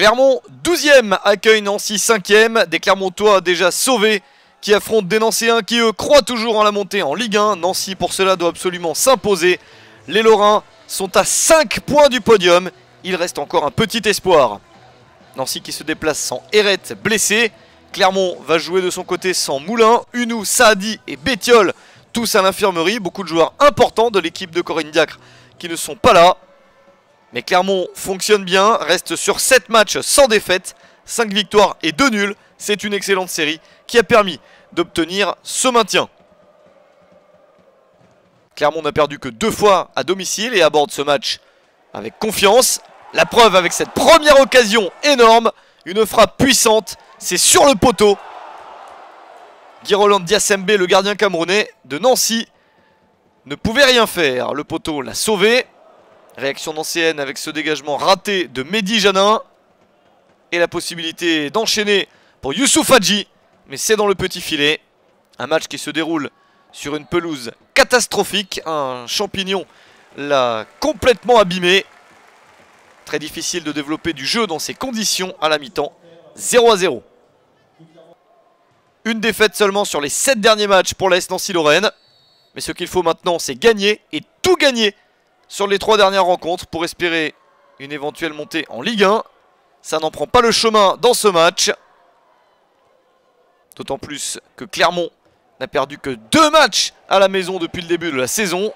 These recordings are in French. Clermont 12e accueille Nancy 5e. Des Clermontois déjà sauvés qui affrontent des Nancéens qui eux croient toujours en la montée en Ligue 1. Nancy pour cela doit absolument s'imposer. Les Lorrains sont à 5 points du podium. Il reste encore un petit espoir. Nancy qui se déplace sans Eret blessé. Clermont va jouer de son côté sans Moulin, Hunou, Saadi et Bétiol, tous à l'infirmerie. Beaucoup de joueurs importants de l'équipe de Corinne Diacre qui ne sont pas là. Mais Clermont fonctionne bien, reste sur 7 matchs sans défaite, 5 victoires et 2 nuls. C'est une excellente série qui a permis d'obtenir ce maintien. Clermont n'a perdu que 2 fois à domicile et aborde ce match avec confiance. La preuve avec cette première occasion énorme, une frappe puissante, c'est sur le poteau. Guy Roland Ndy Assembé, le gardien camerounais de Nancy, ne pouvait rien faire. Le poteau l'a sauvé. Réaction nancéenne avec ce dégagement raté de Mehdi Jeannin. Et la possibilité d'enchaîner pour Youssouf Hadji. Mais c'est dans le petit filet. Un match qui se déroule sur une pelouse catastrophique. Un champignon l'a complètement abîmé. Très difficile de développer du jeu dans ces conditions à la mi-temps. 0-0. Une défaite seulement sur les 7 derniers matchs pour l'AS Nancy-Lorraine. Mais ce qu'il faut maintenant, c'est gagner et tout gagner sur les 3 dernières rencontres pour espérer une éventuelle montée en Ligue 1. Ça n'en prend pas le chemin dans ce match. D'autant plus que Clermont n'a perdu que 2 matchs à la maison depuis le début de la saison.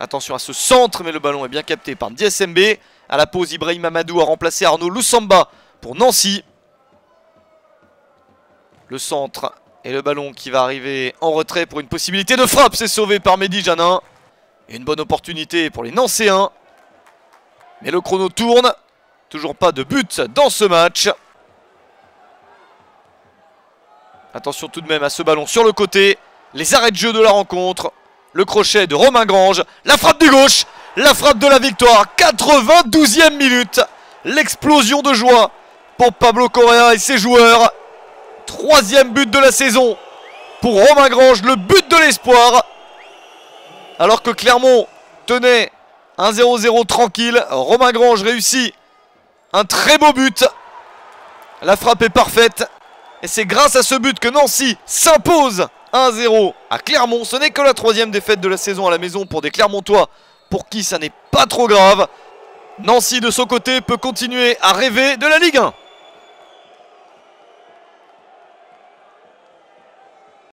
Attention à ce centre, mais le ballon est bien capté par Ndy Assembé. À la pause, Ibrahim Amadou a remplacé Arnaud Lusamba pour Nancy. Le centre et le ballon qui va arriver en retrait pour une possibilité de frappe. C'est sauvé par Mehdi Jeannin. Une bonne opportunité pour les Nancéens. Mais le chrono tourne. Toujours pas de but dans ce match. Attention tout de même à ce ballon sur le côté. Les arrêts de jeu de la rencontre. Le crochet de Romain Grange. La frappe du gauche. La frappe de la victoire. 92e minute. L'explosion de joie pour Pablo Correa et ses joueurs. 3e but de la saison pour Romain Grange. Le but de l'espoir. Alors que Clermont tenait un 0-0 tranquille, Romain Grange réussit un très beau but. La frappe est parfaite. Et c'est grâce à ce but que Nancy s'impose 1-0 à Clermont. Ce n'est que la 3e défaite de la saison à la maison pour des Clermontois, pour qui ça n'est pas trop grave. Nancy de son côté peut continuer à rêver de la Ligue 1.